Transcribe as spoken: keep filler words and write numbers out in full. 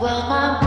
Well, my